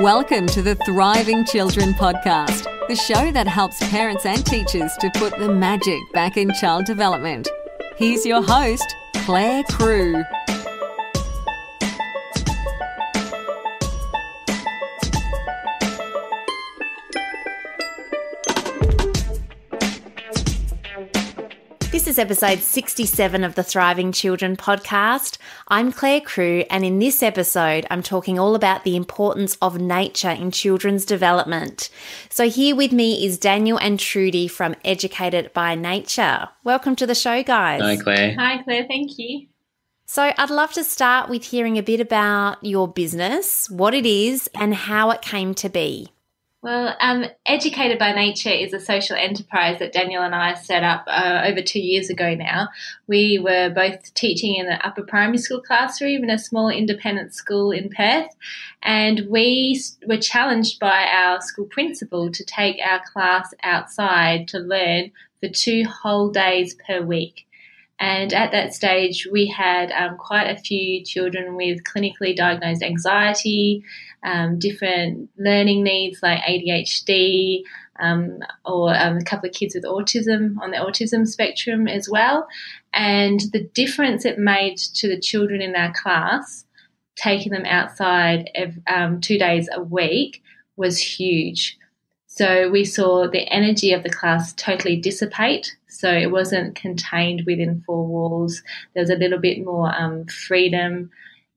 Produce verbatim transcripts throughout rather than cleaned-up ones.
Welcome to the Thriving Children podcast, the show that helps parents and teachers to put the magic back in child development. Here's your host, Clare Crew. This is episode sixty-seven of the Thriving Children podcast. I'm Clare Crew, and in this episode, I'm talking all about the importance of nature in children's development. So here with me is Daniel and Trudy from Educated by Nature. Welcome to the show, guys. Hi, Clare. Hi, Clare. Thank you. So I'd love to start with hearing a bit about your business, what it is, and how it came to be. Well, um, Educated by Nature is a social enterprise that Daniel and I set up uh, over two years ago now. We were both teaching in an upper primary school classroom in a small independent school in Perth, and we were challenged by our school principal to take our class outside to learn for two whole days per week. And at that stage, we had um, quite a few children with clinically diagnosed anxiety, um, different learning needs like A D H D, um, or um, a couple of kids with autism on the autism spectrum as well. And the difference it made to the children in our class, taking them outside every, um, two days a week, was huge. So we saw the energy of the class totally dissipate. So it wasn't contained within four walls. There was a little bit more um, freedom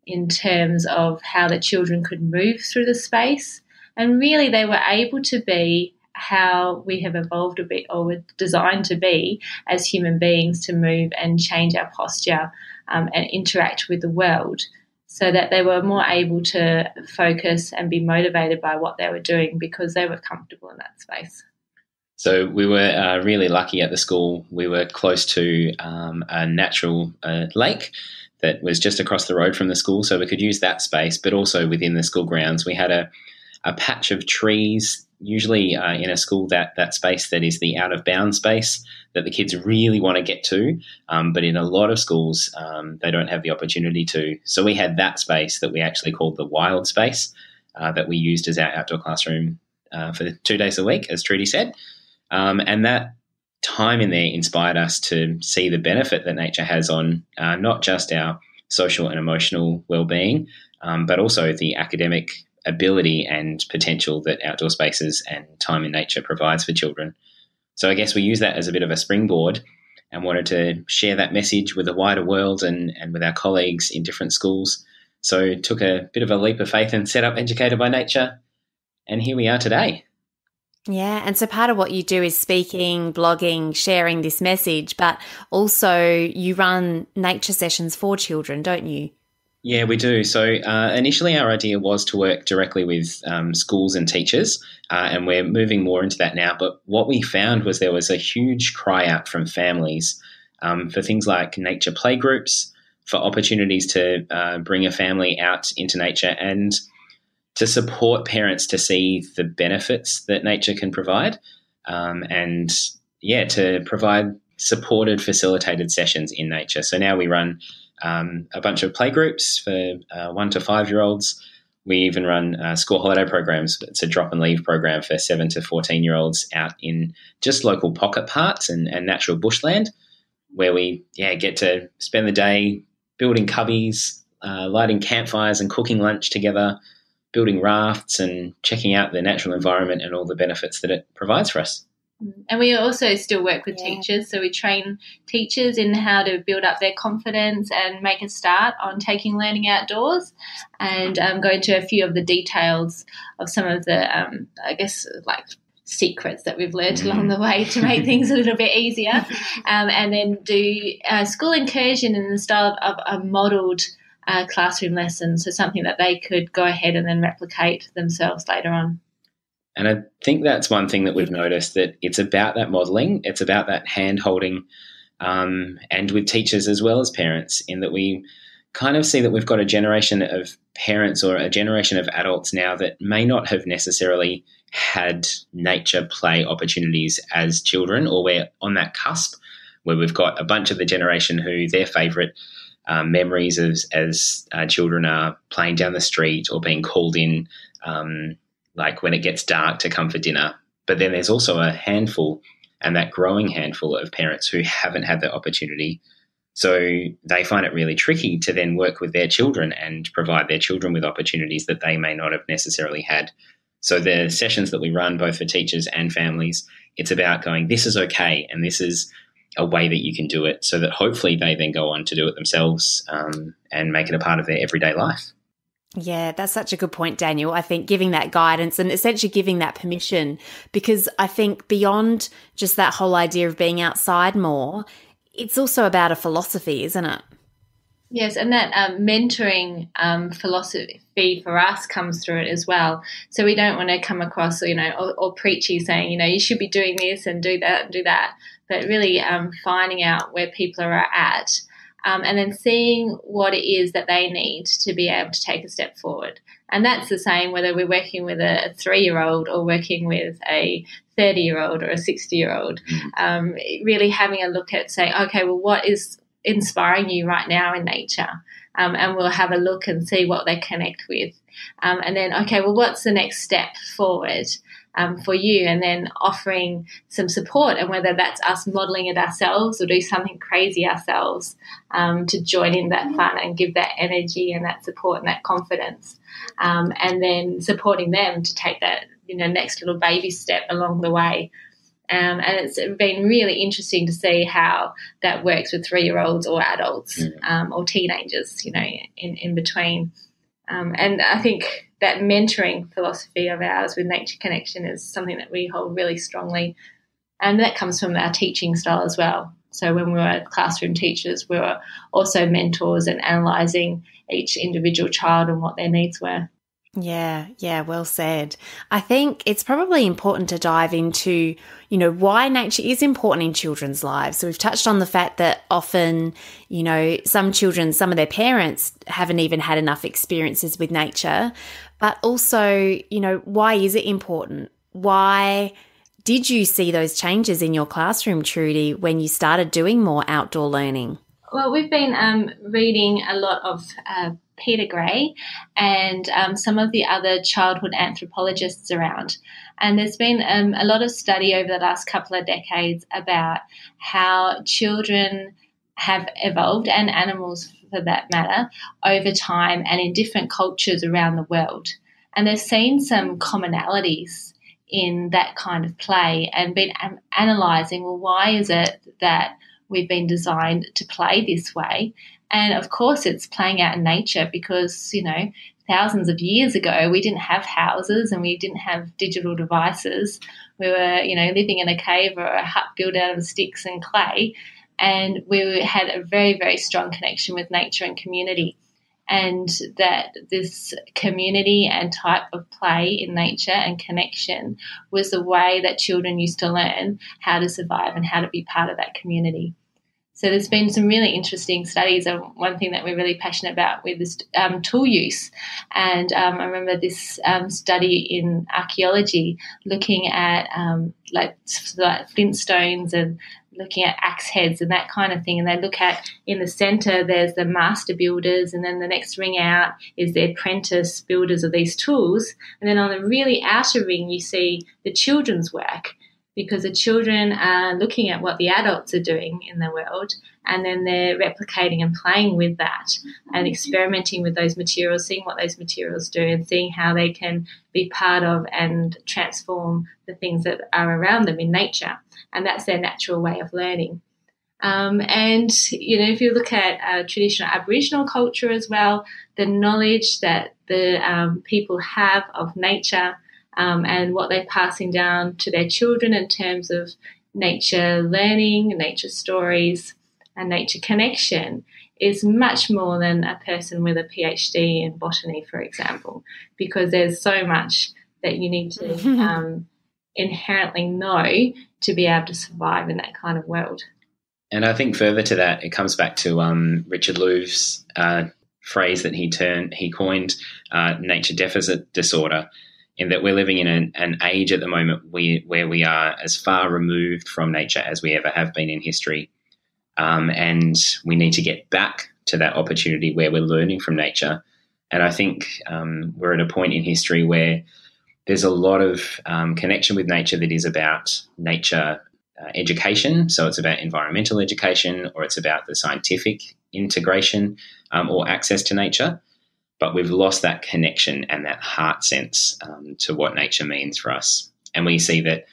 in terms of how the children could move through the space. And really they were able to be how we have evolved a bit, or were designed to be as human beings, to move and change our posture um, and interact with the world, so that they were more able to focus and be motivated by what they were doing because they were comfortable in that space. So we were uh, really lucky at the school. We were close to um, a natural uh, lake that was just across the road from the school, so we could use that space, but also within the school grounds we had a, a patch of trees, usually uh, in a school, that, that space that is the out-of-bound space that the kids really want to get to, um, but in a lot of schools um, they don't have the opportunity to. So we had that space that we actually called the wild space uh, that we used as our outdoor classroom uh, for two days a week, as Trudy said. Um, and that time in there inspired us to see the benefit that nature has on uh, not just our social and emotional well-being, um, but also the academic ability and potential that outdoor spaces and time in nature provides for children. So I guess we use that as a bit of a springboard and wanted to share that message with the wider world and, and with our colleagues in different schools. So took a bit of a leap of faith and set up Educated by Nature, and here we are today. Yeah, and so part of what you do is speaking, blogging, sharing this message, but also you run nature sessions for children, don't you? Yeah, we do. So uh, initially our idea was to work directly with um, schools and teachers, uh, and we're moving more into that now. But what we found was there was a huge cry out from families um, for things like nature playgroups, for opportunities to uh, bring a family out into nature, and to support parents to see the benefits that nature can provide, um, and, yeah, to provide supported, facilitated sessions in nature. So now we run Um, a bunch of playgroups for uh, one to five-year-olds. We even run uh, school holiday programs. It's a drop and leave program for seven to fourteen-year-olds out in just local pocket parks and, and natural bushland, where we yeah get to spend the day building cubbies, uh, lighting campfires and cooking lunch together, building rafts and checking out the natural environment and all the benefits that it provides for us. And we also still work with yeah. teachers, so we train teachers in how to build up their confidence and make a start on taking learning outdoors, and um, go into a few of the details of some of the, um, I guess, like secrets that we've learned along the way to make things a little bit easier, um, and then do a school incursion in the style of a modelled uh, classroom lesson, so something that they could go ahead and then replicate themselves later on. And I think that's one thing that we've noticed, that it's about that modelling, it's about that hand-holding, um, and with teachers as well as parents, in that we kind of see that we've got a generation of parents or a generation of adults now that may not have necessarily had nature play opportunities as children, or we're on that cusp where we've got a bunch of the generation who their favourite Um, memories of, as uh, children are playing down the street or being called in um, like when it gets dark to come for dinner. But then there's also a handful, and that growing handful of parents who haven't had that opportunity. So they find it really tricky to then work with their children and provide their children with opportunities that they may not have necessarily had. So the sessions that we run, both for teachers and families, it's about going, this is okay, and this is a way that you can do it, so that hopefully they then go on to do it themselves um, and make it a part of their everyday life. Yeah, that's such a good point, Daniel. I think giving that guidance and essentially giving that permission, because I think beyond just that whole idea of being outside more, it's also about a philosophy, isn't it? Yes, and that um, mentoring um, philosophy for us comes through it as well. So we don't want to come across, you know, or, or preachy saying, you know, you should be doing this and do that and do that, but really um, finding out where people are at um, and then seeing what it is that they need to be able to take a step forward. And that's the same whether we're working with a three-year-old or working with a thirty-year-old or a sixty-year-old, um, really having a look at saying, okay, well, what is inspiring you right now in nature, um, and we'll have a look and see what they connect with, um, and then okay, well, what's the next step forward um, for you, and then offering some support, and whether that's us modelling it ourselves or do something crazy ourselves um, to join in that fun and give that energy and that support and that confidence, um, and then supporting them to take that, you know, next little baby step along the way. Um, and it's been really interesting to see how that works with three-year-olds or adults yeah. um, or teenagers, you know, in, in between. Um, and I think that mentoring philosophy of ours with Nature Connection is something that we hold really strongly, and that comes from our teaching style as well. So when we were classroom teachers, we were also mentors and analysing each individual child and what their needs were. Yeah, yeah, well said. I think it's probably important to dive into, you know, why nature is important in children's lives. So we've touched on the fact that often, you know, some children, some of their parents haven't even had enough experiences with nature, but also, you know, why is it important? Why did you see those changes in your classroom, Trudy, when you started doing more outdoor learning? Well, we've been um, reading a lot of uh, Peter Gray and um, some of the other childhood anthropologists around. And there's been um, a lot of study over the last couple of decades about how children have evolved, and animals for that matter, over time and in different cultures around the world. And they've seen some commonalities in that kind of play and been um, analysing, well, why is it that we've been designed to play this way? And, of course, it's playing out in nature because, you know, thousands of years ago we didn't have houses and we didn't have digital devices. We were, you know, living in a cave or a hut built out of sticks and clay, and we had a very, very strong connection with nature and community, and that this community and type of play in nature and connection was the way that children used to learn how to survive and how to be part of that community. So there's been some really interesting studies, and one thing that we're really passionate about with is um, tool use. And um, I remember this um, study in archaeology looking at um, like, like flintstones and looking at axe heads and that kind of thing. And they look at, in the centre there's the master builders, and then the next ring out is the apprentice builders of these tools. And then on the really outer ring you see the children's work, because the children are looking at what the adults are doing in the world, and then they're replicating and playing with that and experimenting with those materials, seeing what those materials do and seeing how they can be part of and transform the things that are around them in nature. And that's their natural way of learning. Um, and, you know, if you look at uh, traditional Aboriginal culture as well, the knowledge that the um, people have of nature Um, and what they're passing down to their children in terms of nature learning, nature stories and nature connection is much more than a person with a PhD in botany, for example, because there's so much that you need to um, inherently know to be able to survive in that kind of world. And I think further to that, it comes back to um, Richard Louv's uh, phrase that he, turned, he coined, uh, nature deficit disorder, in that we're living in an, an age at the moment we, where we are as far removed from nature as we ever have been in history. Um, and we need to get back to that opportunity where we're learning from nature And I think um, we're at a point in history where there's a lot of um, connection with nature that is about nature uh, education. So it's about environmental education, or it's about the scientific integration um, or access to nature. But we've lost that connection and that heart sense um, to what nature means for us. And we see that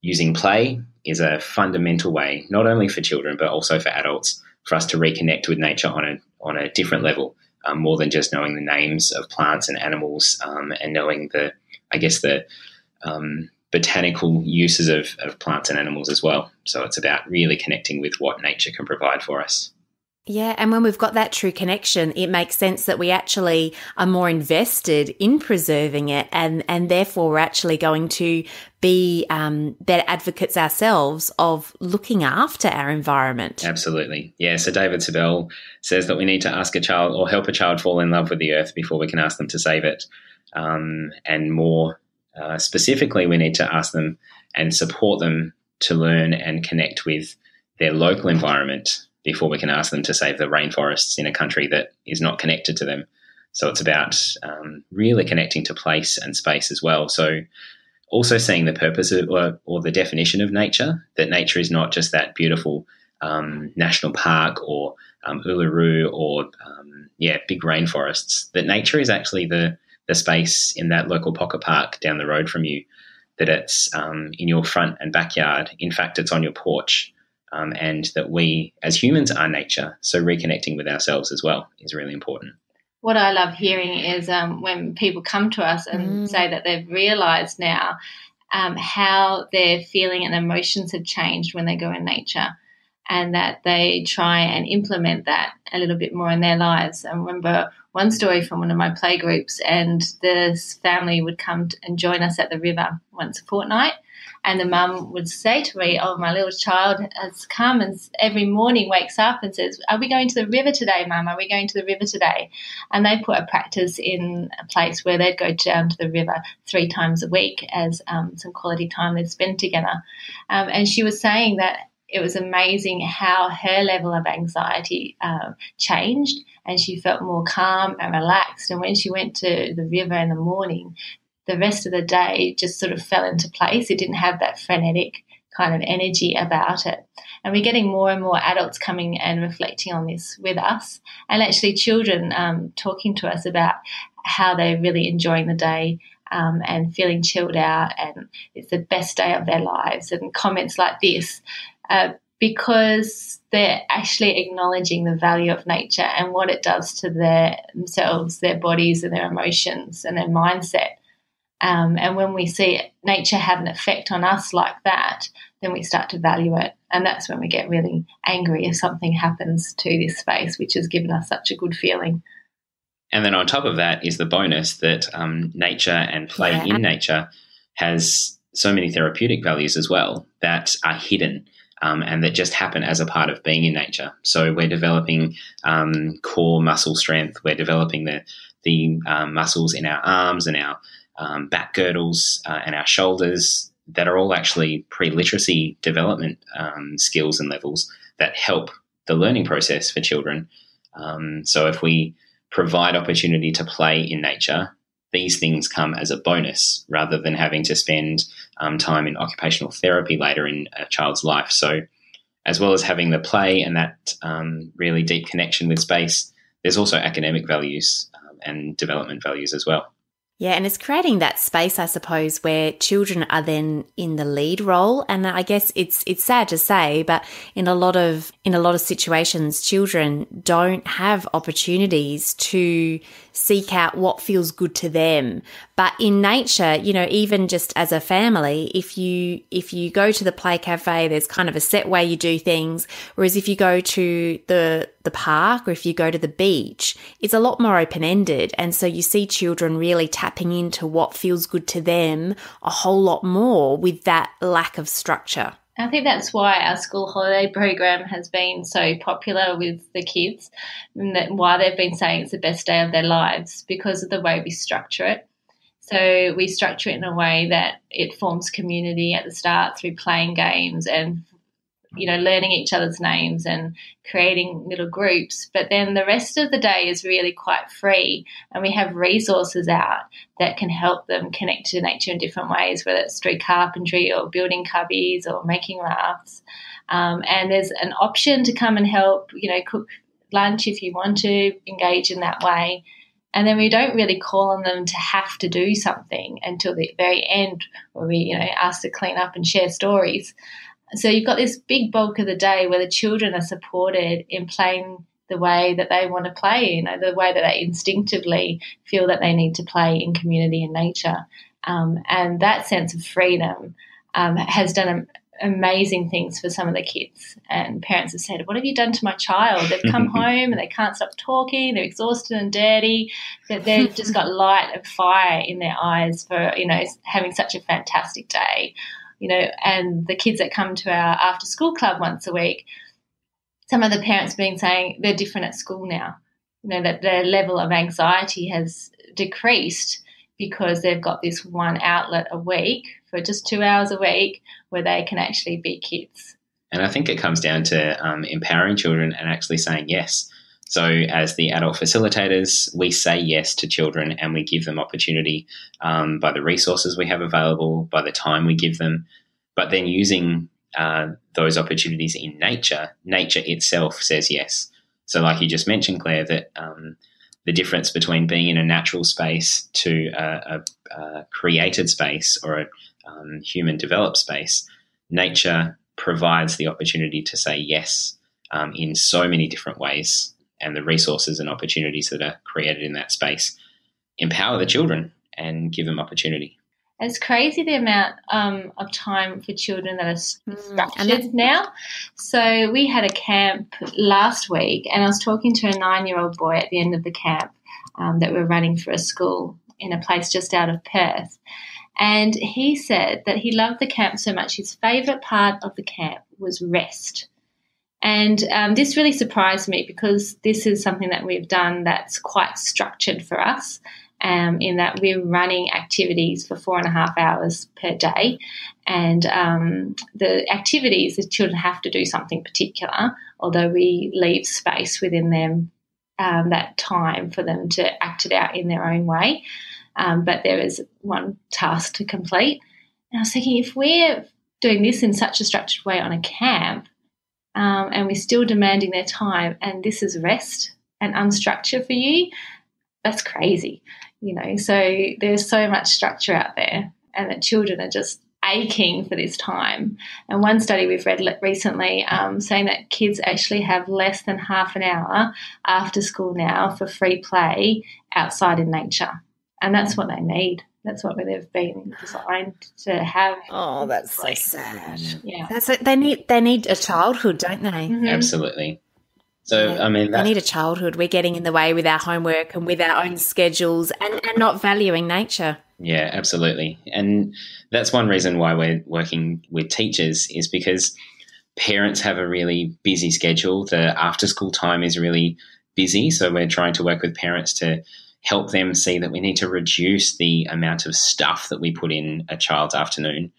using play is a fundamental way, not only for children, but also for adults, for us to reconnect with nature on a on a different level, um, more than just knowing the names of plants and animals um, and knowing the, I guess, the um, botanical uses of, of plants and animals as well. So it's about really connecting with what nature can provide for us. Yeah, and when we've got that true connection, it makes sense that we actually are more invested in preserving it, and, and therefore we're actually going to be um, better advocates ourselves of looking after our environment. Absolutely. Yeah, so David Sobel says that we need to ask a child or help a child fall in love with the earth before we can ask them to save it. Um, and more uh, specifically, we need to ask them and support them to learn and connect with their local environment before we can ask them to save the rainforests in a country that is not connected to them. So it's about um, really connecting to place and space as well. So also seeing the purpose of, or, or the definition of nature, that nature is not just that beautiful um, national park or um, Uluru or, um, yeah, big rainforests, that nature is actually the, the space in that local pocket park down the road from you, that it's um, in your front and backyard. In fact, it's on your porch. Um, and that we as humans are nature, so reconnecting with ourselves as well is really important. What I love hearing is um, when people come to us and mm. say that they've realised now um, how their feeling and emotions have changed when they go in nature, and that they try and implement that a little bit more in their lives. I remember one story from one of my play groups, and this family would come and join us at the river once a fortnight. And the mum would say to me, oh, my little child has come and every morning wakes up and says, are we going to the river today, Mum? Are we going to the river today? And they put a practice in a place where they'd go down to the river three times a week as um, some quality time they'd spend together. Um, and she was saying that it was amazing how her level of anxiety uh, changed, and she felt more calm and relaxed. And when she went to the river in the morning, the rest of the day just sort of fell into place. It didn't have that frenetic kind of energy about it. And we're getting more and more adults coming and reflecting on this with us, and actually children um, talking to us about how they're really enjoying the day um, and feeling chilled out, and it's the best day of their lives, and comments like this uh, because they're actually acknowledging the value of nature and what it does to their themselves, their bodies and their emotions and their mindset. Um, and when we see it, nature have an effect on us like that, then we start to value it. And that's when we get really angry if something happens to this space, which has given us such a good feeling. And then on top of that is the bonus that um, nature and play yeah. in nature has so many therapeutic values as well that are hidden um, and that just happen as a part of being in nature. So we're developing um, core muscle strength. We're developing the, the um, muscles in our arms and our Um, back girdles uh, and our shoulders that are all actually pre-literacy development um, skills and levels that help the learning process for children. Um, so if we provide opportunity to play in nature, these things come as a bonus rather than having to spend um, time in occupational therapy later in a child's life. So as well as having the play and that um, really deep connection with space, there's also academic values um, and development values as well. Yeah, and it's creating that space, I suppose, where children are then in the lead role. And I guess it's it's sad to say, but in a lot of in a lot of situations, children don't have opportunities to seek out what feels good to them. But in nature, you know, even just as a family, if you if you go to the play cafe, there's kind of a set way you do things. Whereas if you go to the the park or if you go to the beach, it's a lot more open-ended. And so you see children really tapping into what feels good to them a whole lot more with that lack of structure. I think that's why our school holiday program has been so popular with the kids, and that why they've been saying it's the best day of their lives, because of the way we structure it. So we structure it in a way that it forms community at the start through playing games and you know, learning each other's names and creating little groups. But then the rest of the day is really quite free, and we have resources out that can help them connect to nature in different ways, whether it's through carpentry or building cubbies or making rafts. Um, and there's an option to come and help, you know, cook lunch if you want to, engage in that way. And then we don't really call on them to have to do something until the very end, where we, you know, ask to clean up and share stories. So you've got this big bulk of the day where the children are supported in playing the way that they want to play, you know, the way that they instinctively feel that they need to play in community and nature. Um, and that sense of freedom um, has done amazing things for some of the kids. And parents have said, what have you done to my child? They've come home and they can't stop talking, they're exhausted and dirty, that they've just got light and fire in their eyes for, you know, having such a fantastic day. You know, and the kids that come to our after-school club once a week, some of the parents have been saying they're different at school now, you know, that their level of anxiety has decreased because they've got this one outlet a week for just two hours a week where they can actually be kids. And I think it comes down to um, empowering children and actually saying yes. So as the adult facilitators, we say yes to children and we give them opportunity um, by the resources we have available, by the time we give them, but then using uh, those opportunities in nature, nature itself says yes. So like you just mentioned, Claire, that um, the difference between being in a natural space to a, a, a created space or a um, human-developed space, nature provides the opportunity to say yes um, in so many different ways. And the resources and opportunities that are created in that space empower the children and give them opportunity. It's crazy the amount um, of time for children that are structured now. So we had a camp last week, and I was talking to a nine-year-old boy at the end of the camp um, that we're running for a school in a place just out of Perth. And he said that he loved the camp so much, his favourite part of the camp was rest. And um, this really surprised me because this is something that we've done that's quite structured for us um, in that we're running activities for four and a half hours per day. And um, the activities, the children have to do something particular, although we leave space within them, um, that time for them to act it out in their own way. Um, but there is one task to complete. And I was thinking, if we're doing this in such a structured way on a camp, Um, and we're still demanding their time, and this is rest and unstructure for you, that's crazy, you know. So there's so much structure out there, and that children are just aching for this time. And one study we've read recently um, saying that kids actually have less than half an hour after school now for free play outside in nature, and that's what they need. That's what they've been designed to have. Oh, that's so sad. Yeah, that's it. They need they need a childhood, don't they? Mm-hmm. Absolutely. So yeah. I mean, that- they need a childhood. We're getting in the way with our homework and with our own schedules, and, and not valuing nature. Yeah, absolutely. And that's one reason why we're working with teachers is because parents have a really busy schedule. The after school time is really busy, so we're trying to work with parents to help them see that we need to reduce the amount of stuff that we put in a child's afternoon.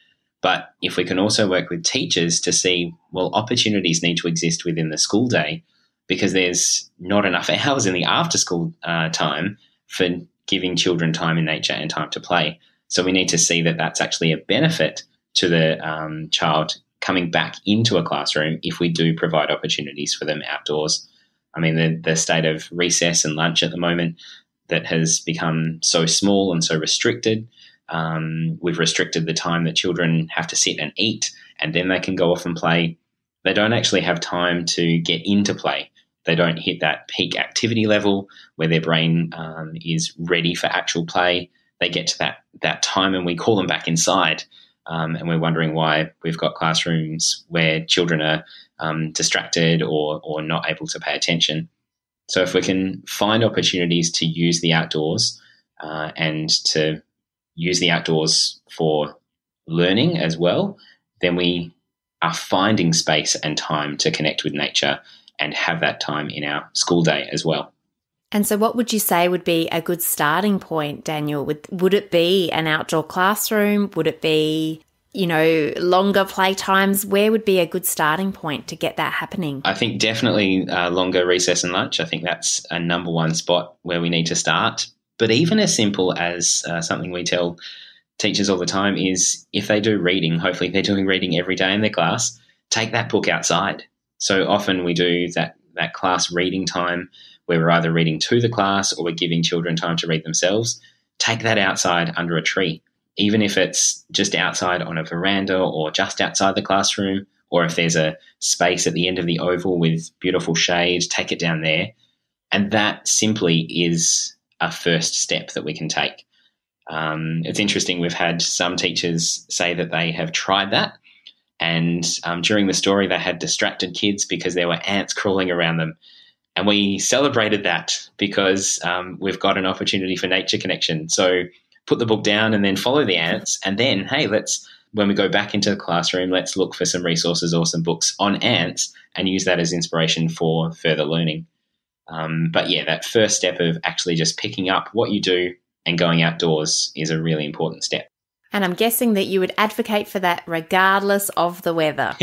But if we can also work with teachers to see, well, opportunities need to exist within the school day because there's not enough hours in the after-school uh, time for giving children time in nature and time to play. So we need to see that that's actually a benefit to the um, child coming back into a classroom if we do provide opportunities for them outdoors. I mean, the, the state of recess and lunch at the moment that has become so small and so restricted. Um, we've restricted the time that children have to sit and eat, and then they can go off and play. They don't actually have time to get into play. They don't hit that peak activity level where their brain um, is ready for actual play. They get to that that time and we call them back inside, um, and we're wondering why we've got classrooms where children are um, distracted or or not able to pay attention. So if we can find opportunities to use the outdoors uh, and to use the outdoors for learning as well, then we are finding space and time to connect with nature and have that time in our school day as well. And so what would you say would be a good starting point, Daniel? Would, would it be an outdoor classroom? Would it be... you know, longer play times, where would be a good starting point to get that happening? I think definitely uh, longer recess and lunch. I think that's a number one spot where we need to start. But even as simple as uh, something we tell teachers all the time is if they do reading, hopefully they're doing reading every day in their class, take that book outside. So often we do that, that class reading time where we're either reading to the class or we're giving children time to read themselves. Take that outside under a tree, even if it's just outside on a veranda or just outside the classroom, or if there's a space at the end of the oval with beautiful shade, take it down there. And that simply is a first step that we can take. Um, it's interesting, we've had some teachers say that they have tried that, and um, during the story they had distracted kids because there were ants crawling around them. And we celebrated that because um, we've got an opportunity for nature connection. So put the book down and then follow the ants, and then, hey, let's, when we go back into the classroom, let's look for some resources or some books on ants and use that as inspiration for further learning. Um, but, yeah, that first step of actually just picking up what you do and going outdoors is a really important step. And I'm guessing that you would advocate for that regardless of the weather.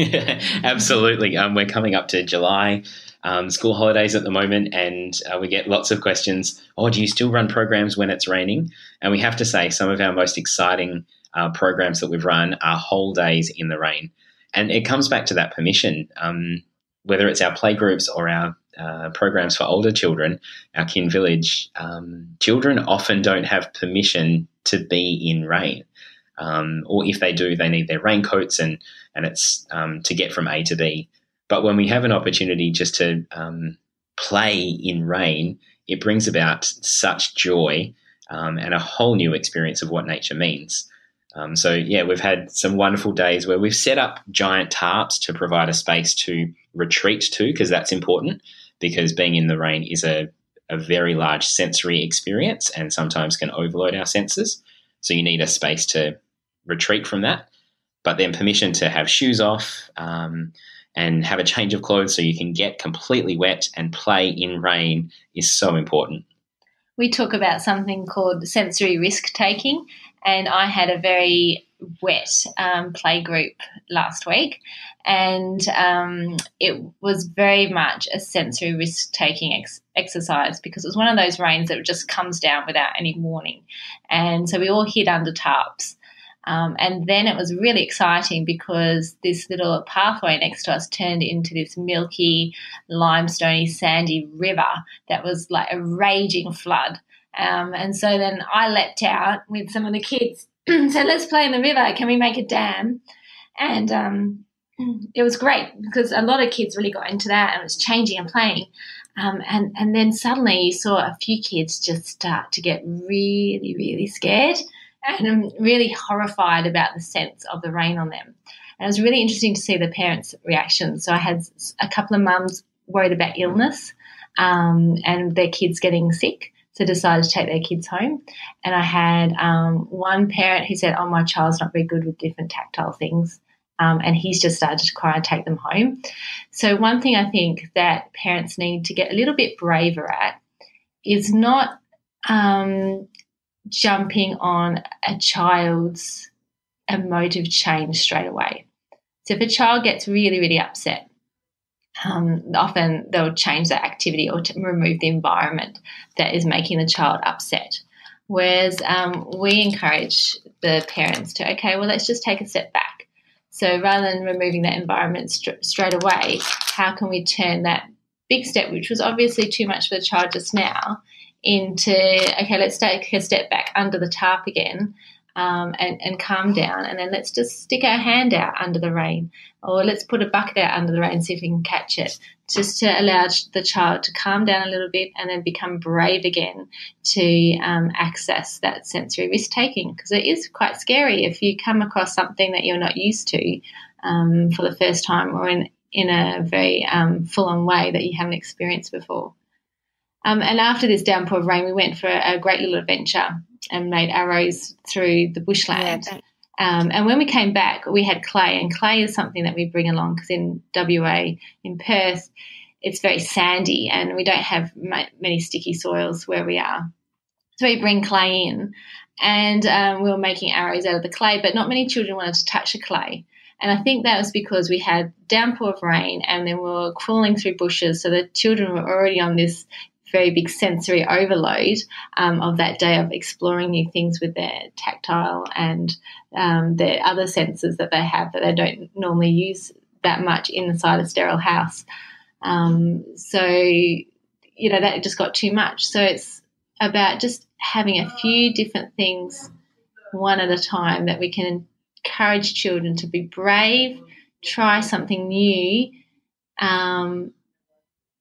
Absolutely. Um, we're coming up to July, um, school holidays at the moment, and uh, we get lots of questions. Oh, do you still run programs when it's raining? And we have to say some of our most exciting uh, programs that we've run are whole days in the rain. And it comes back to that permission, um, whether it's our playgroups or our Uh, programs for older children, our Kin Village, um, children often don't have permission to be in rain. Um, or if they do, they need their raincoats and, and it's um, to get from A to B. But when we have an opportunity just to um, play in rain, it brings about such joy um, and a whole new experience of what nature means. Um, so, yeah, we've had some wonderful days where we've set up giant tarps to provide a space to retreat to, because that's important. Because being in the rain is a, a very large sensory experience and sometimes can overload our senses. So you need a space to retreat from that, but then permission to have shoes off um, and have a change of clothes so you can get completely wet and play in rain is so important. We talk about something called sensory risk-taking, and I had a very wet um, play group last week, and um, it was very much a sensory risk-taking ex- exercise because it was one of those rains that just comes down without any warning, and so we all hid under tarps, um, and then it was really exciting because this little pathway next to us turned into this milky, limestoney, sandy river that was like a raging flood, um, and so then I leapt out with some of the kids. So let's play in the river. Can we make a dam? And um, it was great because a lot of kids really got into that and was changing and playing. Um, and, and then suddenly you saw a few kids just start to get really, really scared and really horrified about the sense of the rain on them. And it was really interesting to see the parents' reactions. So I had a couple of mums worried about illness um, and their kids getting sick. So decided to take their kids home. And I had um, one parent who said, oh, my child's not very good with different tactile things, um, and he's just started to cry and take them home. So one thing I think that parents need to get a little bit braver at is not um, jumping on a child's emotive change straight away. So if a child gets really, really upset, Um, often they'll change that activity or t- remove the environment that is making the child upset. Whereas um, we encourage the parents to, okay, well, let's just take a step back. So rather than removing that environment st- straight away, how can we turn that big step, which was obviously too much for the child just now, into, okay, let's take a step back under the tarp again. Um, and, and calm down, and then let's just stick our hand out under the rain, or let's put a bucket out under the rain and see if we can catch it, just to allow the child to calm down a little bit and then become brave again to um, access that sensory risk-taking, because it is quite scary if you come across something that you're not used to um, for the first time or in, in a very um, full-on way that you haven't experienced before. Um, and after this downpour of rain, we went for a, a great little adventure and made arrows through the bushland. Yeah. Um, and when we came back, we had clay, and clay is something that we bring along because in W A, in Perth, it's very sandy and we don't have ma- many sticky soils where we are. So we bring clay in and um, we were making arrows out of the clay, but not many children wanted to touch the clay. And I think that was because we had downpour of rain and then we were crawling through bushes, so the children were already on this very big sensory overload um, of that day of exploring new things with their tactile and um, their other senses that they have that they don't normally use that much inside a sterile house. Um, so, you know, that just got too much. So it's about just having a few different things one at a time that we can encourage children to be brave, try something new, um,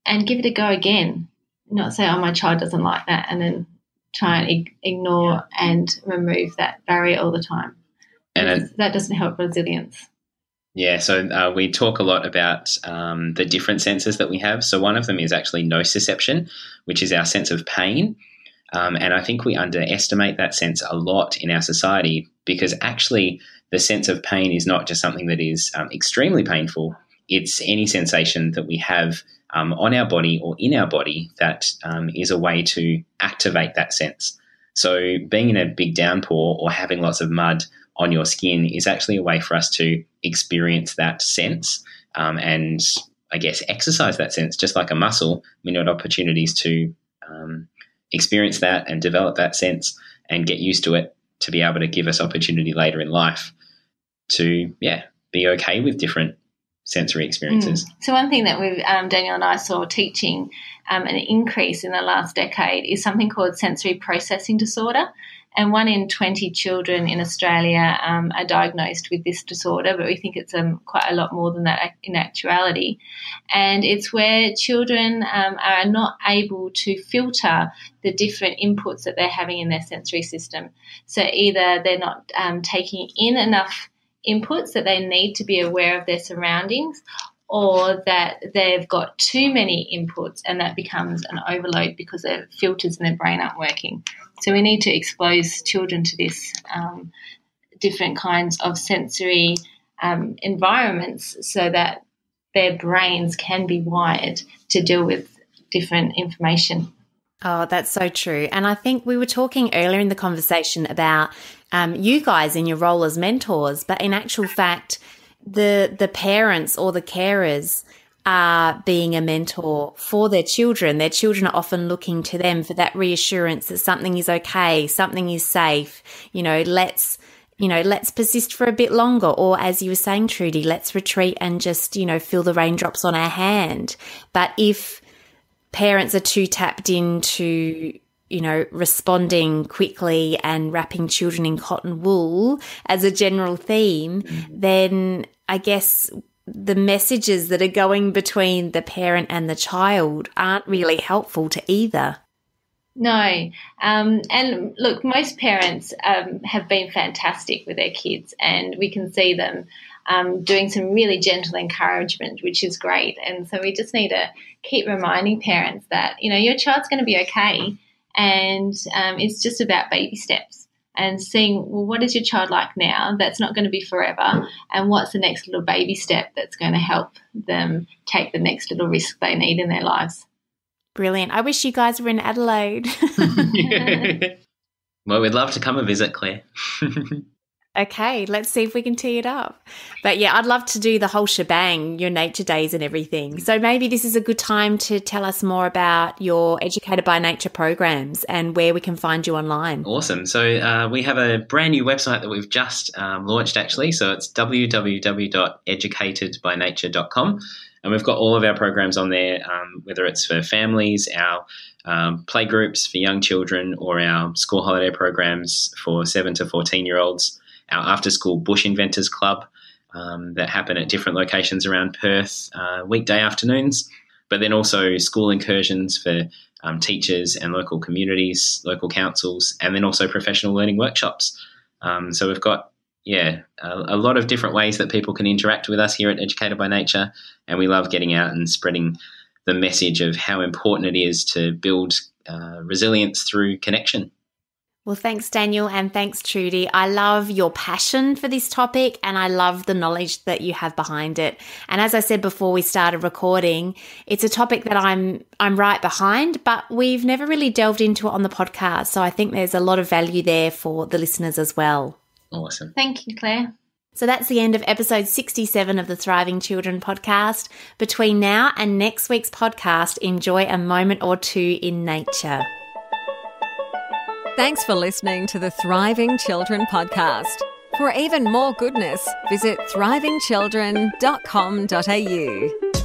and give it a go again. Not say, oh, my child doesn't like that, and then try and ignore and remove that barrier all the time. And it, that doesn't help resilience. Yeah, so uh, we talk a lot about um, the different senses that we have. So one of them is actually nociception, which is our sense of pain. Um, and I think we underestimate that sense a lot in our society, because actually the sense of pain is not just something that is um, extremely painful. It's any sensation that we have um, on our body or in our body that um, is a way to activate that sense. So being in a big downpour or having lots of mud on your skin is actually a way for us to experience that sense um, and, I guess, exercise that sense. Just like a muscle, we need opportunities to um, experience that and develop that sense and get used to it to be able to give us opportunity later in life to, yeah, be okay with different sensory experiences. Mm. So one thing that we've, um, Daniel and I saw teaching um, an increase in the last decade is something called sensory processing disorder. And one in twenty children in Australia um, are diagnosed with this disorder, but we think it's um, quite a lot more than that in actuality. And it's where children um, are not able to filter the different inputs that they're having in their sensory system. So either they're not um, taking in enough inputs that they need to be aware of their surroundings, or that they've got too many inputs and that becomes an overload because their filters in their brain aren't working. So we need to expose children to this um, different kinds of sensory um, environments so that their brains can be wired to deal with different information. Oh, that's so true. And I think we were talking earlier in the conversation about um, you guys in your role as mentors, but in actual fact, the the parents or the carers are being a mentor for their children. Their children are often looking to them for that reassurance that something is okay, something is safe. You know, let's, you know, let's persist for a bit longer. Or as you were saying, Trudy, let's retreat and just, you know, feel the raindrops on our hand. But if parents are too tapped into, you know, responding quickly and wrapping children in cotton wool as a general theme, mm-hmm. then I guess the messages that are going between the parent and the child aren't really helpful to either. No. Um, and look, most parents um, have been fantastic with their kids, and we can see them um, doing some really gentle encouragement, which is great. And so we just need to keep reminding parents that, you know, your child's going to be okay. And um, it's just about baby steps and seeing, well, what is your child like now? That's not going to be forever. And what's the next little baby step that's going to help them take the next little risk they need in their lives? Brilliant. I wish you guys were in Adelaide. Well, we'd love to come and visit, Claire. Okay, let's see if we can tee it up. But yeah, I'd love to do the whole shebang, your nature days and everything. So maybe this is a good time to tell us more about your Educated by Nature programs and where we can find you online. Awesome. So uh, we have a brand new website that we've just um, launched actually. So it's w w w dot educated by nature dot com. And we've got all of our programs on there, um, whether it's for families, our um, play groups for young children, or our school holiday programs for seven to fourteen year olds. Our after-school Bush Inventors Club um, that happen at different locations around Perth uh, weekday afternoons, but then also school incursions for um, teachers and local communities, local councils, and then also professional learning workshops. Um, so we've got, yeah, a, a lot of different ways that people can interact with us here at Educated by Nature, and we love getting out and spreading the message of how important it is to build uh, resilience through connection. Well, thanks, Daniel, and thanks, Trudy. I love your passion for this topic, and I love the knowledge that you have behind it. And as I said before we started recording, it's a topic that I'm I'm right behind, but we've never really delved into it on the podcast. So I think there's a lot of value there for the listeners as well. Awesome. Thank you, Claire. So that's the end of episode sixty-seven of the Thriving Children podcast. Between now and next week's podcast, enjoy a moment or two in nature. Thanks for listening to the Thriving Children podcast. For even more goodness, visit thriving children dot com dot a u.